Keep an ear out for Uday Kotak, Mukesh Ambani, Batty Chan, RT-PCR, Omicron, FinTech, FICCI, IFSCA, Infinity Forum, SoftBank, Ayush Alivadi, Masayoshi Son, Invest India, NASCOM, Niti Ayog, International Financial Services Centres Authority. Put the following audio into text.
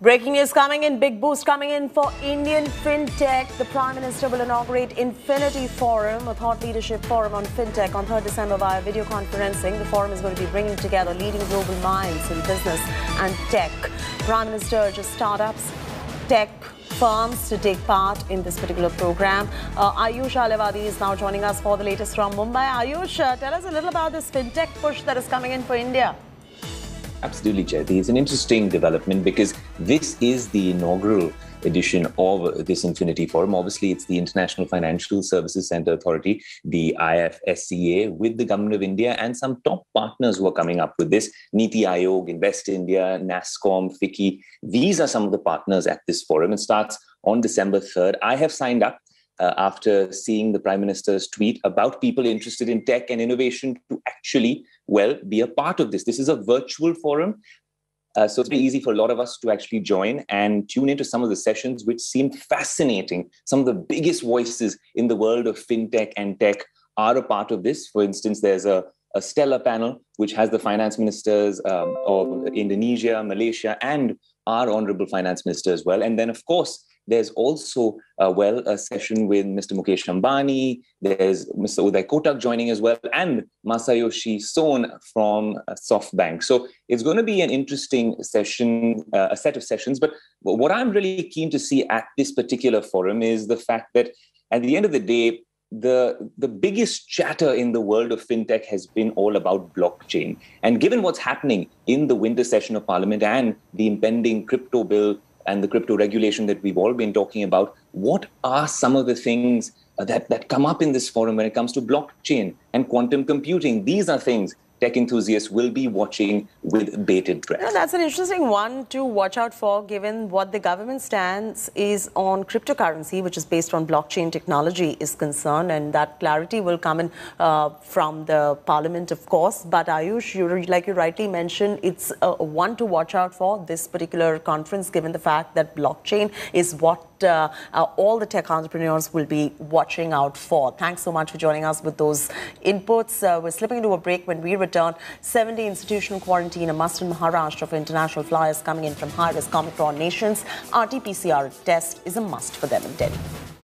Breaking news coming in, big boost coming in for Indian FinTech. The Prime Minister will inaugurate Infinity Forum, a thought leadership forum on FinTech on 3rd December via video conferencing. The forum is going to be bringing together leading global minds in business and tech. Prime Minister urges startups, tech firms to take part in this particular program. Ayush Alivadi is now joining us for the latest from Mumbai. Ayush, tell us a little about this FinTech push that is coming in for India. Absolutely, Chaiti. It's an interesting development because this is the inaugural edition of this Infinity Forum. Obviously, it's the International Financial Services Centres Authority, the IFSCA, with the Government of India and some top partners who are coming up with this. Niti Ayog, Invest India, NASCOM, FICCI. These are some of the partners at this forum. It starts on December 3rd. I have signed up after seeing the Prime Minister's tweet about people interested in tech and innovation to actually, well, be a part of this. This is a virtual forum. So it's been easy for a lot of us to actually join and tune into some of the sessions, which seemed fascinating. Some of the biggest voices in the world of fintech and tech are a part of this. For instance, there's a stellar panel which has the finance ministers of Indonesia, Malaysia, and our honorable finance minister as well. And then, of course, there's also, a session with Mr. Mukesh Ambani. There's Mr. Uday Kotak joining as well, and Masayoshi Son from SoftBank. So it's going to be an interesting session, a set of sessions. But what I'm really keen to see at this particular forum is the fact that at the end of the day, the biggest chatter in the world of fintech has been all about blockchain. And given what's happening in the winter session of Parliament and the impending crypto bill, and the crypto regulation that we've all been talking about, what are some of the things that come up in this forum when it comes to blockchain and quantum computing? These are things tech enthusiasts will be watching with bated breath. No, that's an interesting one to watch out for, given what the government stance is on cryptocurrency, which is based on blockchain technology, is concerned. And that clarity will come in from the Parliament, of course. But Ayush, like you rightly mentioned, it's one to watch out for this particular conference, given the fact that blockchain is what all the tech entrepreneurs will be watching out for. Thanks so much for joining us with those inputs. We're slipping into a break. When we return, 7-day institutional quarantine, a must in Maharashtra for international flyers coming in from high-risk Omicron nations. RT-PCR test is a must for them in Delhi.